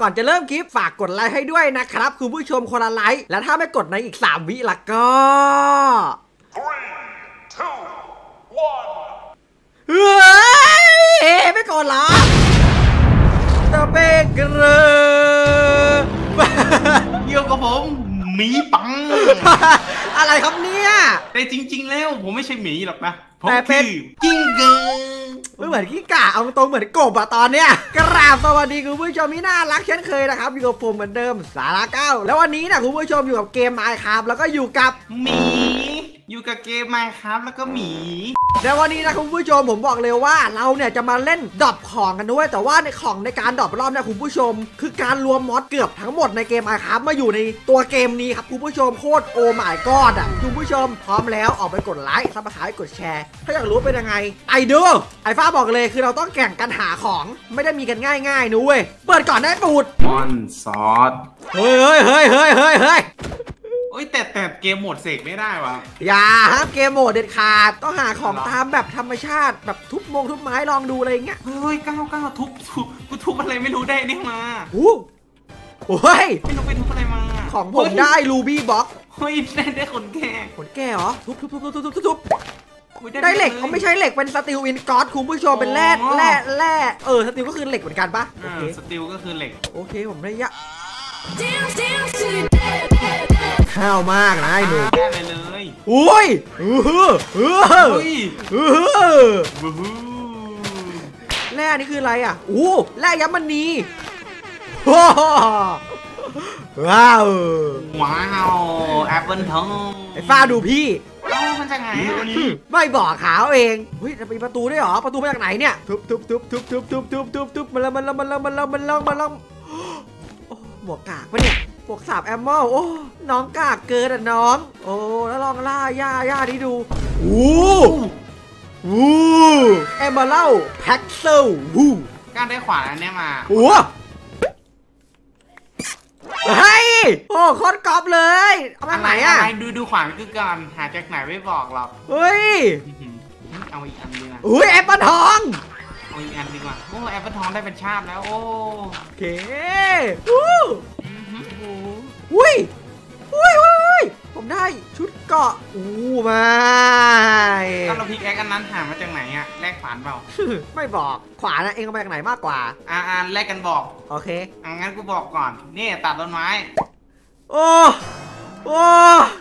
ก่อนจะเริ่มคลิปฝากกดไลค์ให้ด้วยนะครับคุณผู้ชมคนละไลค์และถ้าไม่กดในอีก3วิละก็3 2 1เฮ้ยไม่กดหรอตะเบกเกลเยี่ยมกับผมหมีปังอะไรครับเนี่ยแต่จริงๆแล้วผมไม่ใช่หมีหรอกนะผมคือกิ้งกือไม่เหมือนขี้ก่าเอาตรงเหมือนกบอะตอนเนี้ยกราบสวัสดีคุณผู้ชมที่น่ารักเช่นเคยนะครับอยู่กับผมเหมือนเดิมสาระเก้าแล้ววันนี้นะคุณผู้ชมอยู่กับเกม Minecraft แล้วก็อยู่กับหมีอยู่กับเกม Minecraft แล้วก็หมีแต่วันนี้นะคุณผู้ชมผมบอกเลยว่าเราเนี่ยจะมาเล่นดรอปของกันด้วยแต่ว่าในของในการดรอปรอบเนี่ยคุณผู้ชมคือการรวมมอดเกือบทั้งหมดในเกม Minecraft มาอยู่ในตัวเกมนี้ครับคุณผู้ชมโคตรโอมายก็อดอะคุณผู้ชมพร้อมแล้วออกไปกดไลค์ซับสไครป์กดแชร์ถ้าอยากรู้เป็นยังไงไปดูไอ้ฟ้าบอกเลยคือเราต้องแข่งกันหาของไม่ได้มีกันง่ายๆนุ้ยเปิดก่อนได้ปูดมอนซอสเฮ้ยแต่เกมโหมดเสกไม่ได้วะอย่าฮะเกมโหมดเด็ดขาดต้องหาของตามแบบธรรมชาติแบบทุบไม้ลองดูอะไรเงี้ยเฮ้ยก้าวทุบกูทุบอะไรไม่รู้ได้นี่มาโอ้ยไม่รู้ไปทุบอะไรมาของผมได้รูบี้บ็อกเฮ้ยได้ขนแก่เหรอทุบได้เหล็กเขาไม่ใช่เหล็กเป็นสตีลอินก็อดคุณผู้ชมเป็นแร่สตีลก็คือเหล็กเหมือนกันปะสตีลก็คือเหล็กโอเคผมได้ยะข้าวมากนะไอ้หนูแค่ไปเลยอุ้ยแร่นี่คืออะไรอ่ะแร่ยัมมันนีว้าวแอปเปิลทองไอ้ฟ้าดูพี่มันจะไงไม่บอกขาวเองเฮ้ยจะมีประตูได้หรอประตูมาจากไหนเนี่ยทุบมันลงหมวกกากปะเนี่ยหมวกสาบแอมเมิลโอ้น้องกากเกินอ่ะน้องโอ้แล้วลองล่าย่านี่ดูอู้แอมเมอรัลแพ็กเซลวูก้านได้ขวานอันนี้มาเฮ้ยโอ้โคตรกรอบเลยเอามาไหนอะดูขวานคือกันหาจากไหนไม่บอกหรอกเฮ้ยเอาอีกอันดีนะอุ้ยแอปเปิ้ลทองเอาอีกอันดีกว่าโอ้แอปเปิ้ลทองได้เป็นชาติแล้วโอเคอุ้ยผมได้ชุดเกาะมาตอนเราพีแอคอันนั้นหามาจากไหนอะแลกขวานเปล่าไม่บอกขวานนะเองเอามาจากไหนมากกว่าแลกกันบอกโอเคงั้นกูบอกก่อนนี่ตัดต้นไม้โอ้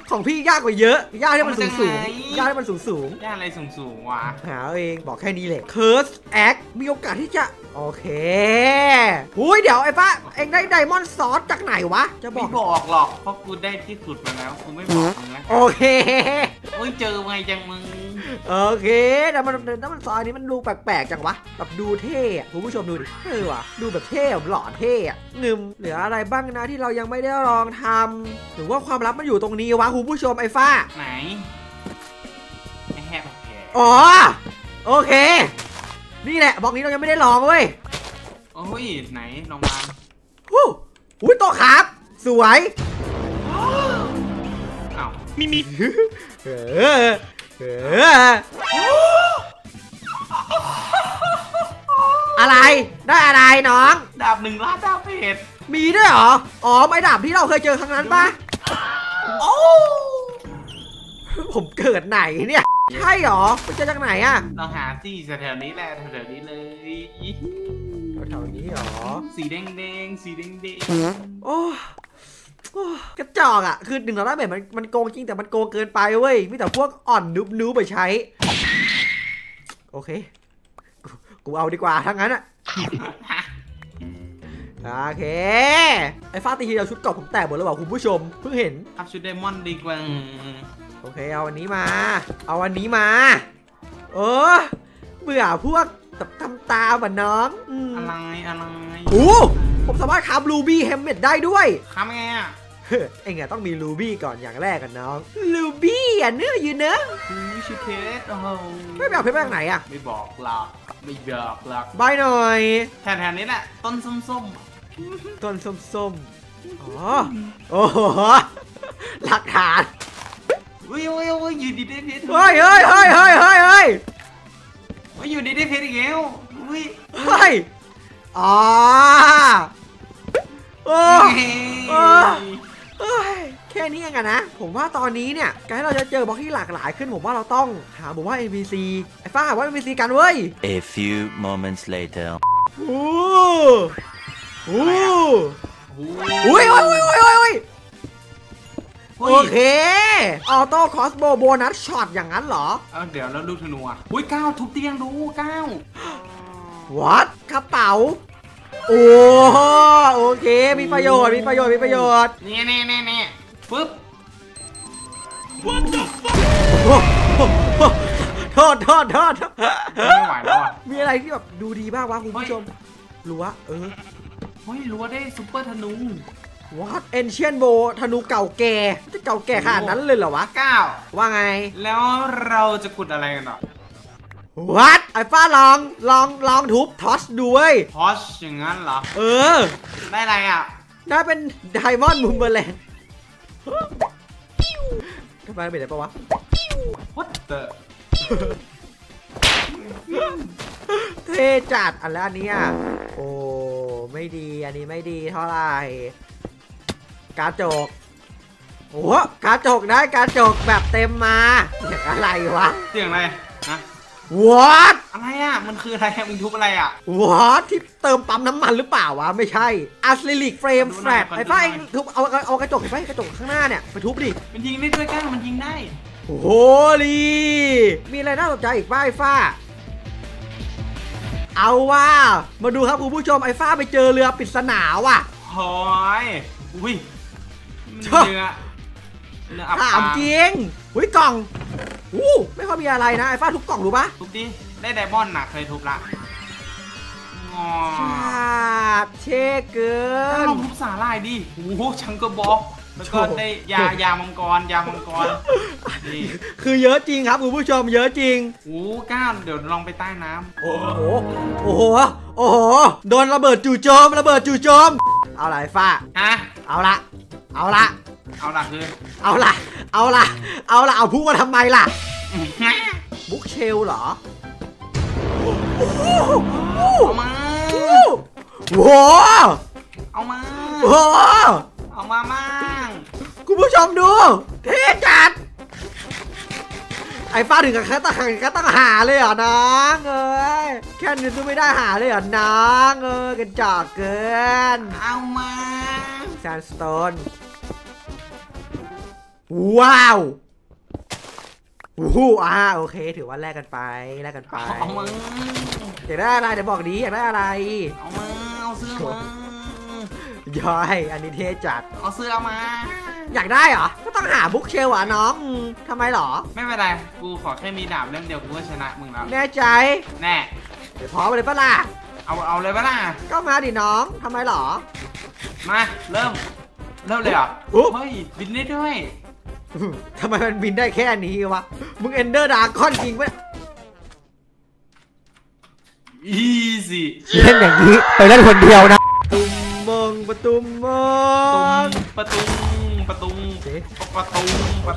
ของพี่ยากกว่าเยอะยากที่มันสูงยากที่มันสูงยากอะไรสูงวะหาเองบอกแค่นี้แหละ Curse Axe มีโอกาสที่จะโอเคหุ้ยเดี๋ยวไอ้ป้าเองได้ไดมอนด์ซอสจากไหนวะจะบอกไม่บอกหรอกเพราะกูได้ที่สุดมาแล้วกูไม่บอกมึงแล้วโอเคโอ้ยเจอไงจังมึงโอเคแต่มันซอสนี้มันดูแปลกๆจังวะแบบดูเท่คุณผู้ชมดูดิเออวะดูแบบเท่หล่อเท่งึมเหลืออะไรบ้างนะที่เรายังไม่ได้ลองทำหรือว่าความลับมันอยู่ตรงนี้วะคุณผู้ชมไอ้ฟ้าไหนไอ้แฮปแฮปอ๋อโอเคนี่แหละบล็อกนี้เรายังไม่ได้ลองเว้ยโอ้ยไหนลองมาหุ้ยโตครับสวยอ้าวมีอะไรได้อะไรน้องดาบหนึ่งล้านดาบเพชรมีด้วยเหรออ๋อไม่ดาบที่เราเคยเจอครั้งนั้นปะโอ้ผมเกิดไหนเนี่ยใช่หรอไปเจอจากไหนอะเราหาที่แถวนี้แหละแถวนี้เลยแถวนี้หรอสีแดงสีแดงโอ้กระจอกอะคือหนึ่งเราได้แบบมันโกงจริงแต่มันโกงเกินไปเว้ยมีแต่พวกอ่อนนุบไปใช้โอเคกูเอาดีกว่าทั้งนั้นอะโอเคไอ้ฟ้าตีทีเราชุดเกาะผมแตกหมดแล้วว่าคุณผู้ชมเพิ่งเห็นอัพชุดไดมอนด์ดีกว่าโอเคเอาวันนี้มาเบื่อพวกตำตาบ่ะน้องอะไรผมสามารถคราฟรูบี้แฮมเมดได้ด้วยคราฟไงอ่ะเอ็งอะต้องมีรูบี้ก่อนอย่างแรกกันน้องรูบี้อ่ะเนื้ออยู่เนอะชิเพชรไม่บอกเพชรไปทางไหนอ่ะไม่บอกหรอกใบหน่อยแถวนี้แหละต้นส้มๆอ๋อหลักฐานโอ้ยอยู่ดีได้เพชรเฮ้ยอยู่ดีได้เพชรอีกแล้วเฮ้ยอ๋อ แค่นี้กันนะผมว่าตอนนี้เนี่ยการที่เราจะเจอบล็อกที่หลากหลายขึ้นผมว่าเราต้องหาบอกว่า NPC ไอ้ฟ้าหาว่า NPC กันเว้ย A few moments later โอ้ยโอเคออโต้คอสโบโบนัสช็อตอย่างนั้นเหรอเดี๋ยวแล้วลูกธนูอ่ะอุ้ยก้าวทุบเตียงดูก้าววัดกระเป๋าโอ้โอเคมีประโยชน์นี่ปึ๊บโทษไม่ไหวแล้วอ่ะมีอะไรที่แบบดูดีบ้างวะคุณผู้ชมรั้วรั้วได้ซุปเปอร์ธนูวัดเอนเชียนโบธนูเก่าแก่ขนาดนั้นเลยเหรอวะก้าวว่าไงแล้วเราจะขุดอะไรกันหรอวัดไอ้ฟ้าลองทุบทอสด้วยทอสอย่างนั้นเหรอได้อะไรอ่ะได้เป็นไดมอนด์บูมเบอร์แลนด์ทำไมเป็นอะไรปะวะ What the เท่จัดอันแล้วอันนี้อ่ะโอ้ไม่ดีอันนี้ไม่ดีเท่าไหร่การโจกโอ้การโจกได้การโจกแบบเต็มมาอย่างอะไรวะเสียงอะไรฮะวอตอะไรอ่ะมันคืออะไรมึงทุบอะไรอ่ะวอตที่เติมปั๊มน้ำมันหรือเปล่าวะไม่ใช่อะซิลิกเฟรมแฟลชไอ้ป้าเองทุบเอากระจกไปกระจกข้างหน้าเนี่ยไปทุบดิมันยิงได้ด้วยก้างมันยิงได้โอ้โหลีมีอะไรน่าสนใจอีกป้าไอ้ฟ้าเอาว่ามาดูครับคุณผู้ชมไอ้ฟ้าไปเจอเรือปริศนาว่ะหอยอุ้ยเรืออับปางถามจริงอุ้ยกล่องอู้ไม่ค่อยมีอะไรนะไอ้ฟ้าทุบกล่องรู้ปะทุบดิได้ไดมอนด์หนักเคยทุบละงอชาดเชเกินลองทุบสาหร่ายดิโอ้โหชังกระบอกแล้วก็ได้ยามังกรนี่คือเยอะจริงครับคุณผู้ชมเยอะจริงโอ้ก้าวเดี๋ยวลองไปใต้น้ำโอ้โหโดนระเบิดจู่โจมเอาล่ะไอ้ฟ้าเอาล่ะเอาพุ่งมาทำไมล่ะบุกเชลเหรอเอามามั่งคุณผู้ชมดูเท่จัดไอ้ฟ้าถึงกับแค่ตั้งหาเลยอ่ะน้องเอ้ยแค่นี้ไม่ได้หาเลยอ่ะน้องเอ้ยกันจอกเกินเอามาซานสโตนว้าวโอเคถือว่าแลกกันไปเอามาอยากได้อะไรเดี๋ยวบอกดีอยากได้อะไรเอามาเอาเสื้อมาย่อยอันนี้เท่จัดเอาเสื้อมาอยากได้เหรอก็ต้องหาบุกเชลว่ะน้องทำไมหรอไม่เป็นไรกูขอแค่มีดาบเล่มเดียวกูก็ชนะมึงแล้วแน่ใจแน่เดี๋ยวพร้อมเลยปะล่ะเอาเลยปะล่ะก็มาดิน้องทำไมหรอมาเริ่มเลยเหรอเฮ้ยบินได้ด้วยทำไมมันบินได้แค่นี้วะมึงเอนเดอร์ดาร์คอนจริงปะอีซี่เล่นอย่างนี้ไปเล่นคนเดียวนะประตูมัน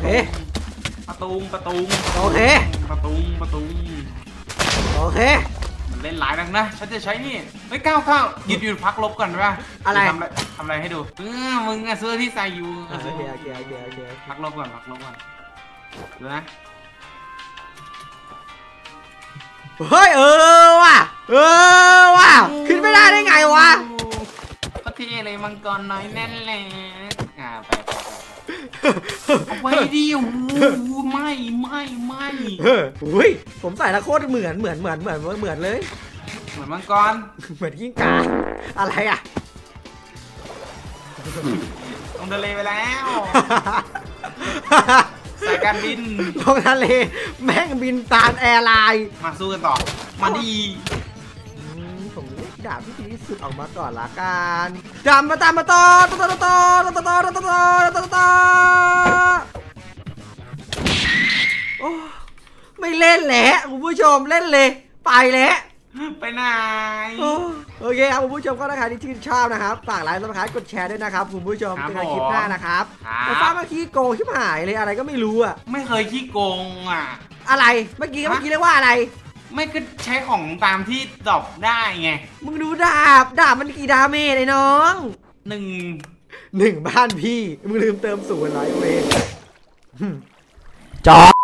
เล่นหลายนักนะฉันจะใช้นี่เฮ้ยก้าวหยุดพักลบก่อนได้ป่ะอะไรทำอะไรให้ดูมึงเสื้อที่ใส่อยู่โอเคพักลบก่อนดูนะเฮ้ยว่ะขึ้นไม่ได้ไงวะที่อะไรมังกรน้อยแน่นเลยไปดิโอ้ไม่อุ้ยผมใส่ละโคตรเหมือนเลยเหมือนมังกรเหมือนกิ้งก่าอะไรอ่ะลงทะเลไปแล้วใส่การบินลงทะเลแม่งบินตามแอร์ไลน์มาสู้กันต่อมาดีดาบที่ดีที่สุดออกมาก่อนละกันดาบมาต่อโอ้ไม่เล่นแหละคุณผู้ชมเล่นเลยไปแล้วไปไหนโอเคครับคุณผู้ชมก็ได้ครับที่ชื่นชอบนะครับฝากไลค์นะครับกดแชร์ด้วยนะครับคุณผู้ชมเจอกันคลิปหน้านะครับแต่ฟ้าเมื่อกี้โกงชิบหายเลยอะไรก็ไม่รู้อ่ะไม่เคยขี้โกงอ่ะอะไรเมื่อกี้เรียกว่าอะไรไม่ก็ใช้ของตามที่ดรอปได้ไงมึงดูดาบมันกี่ดาเมจไอ้น้อง 1 1บ้านพี่มึงลืมเติม0ไลค์เว้ยจอ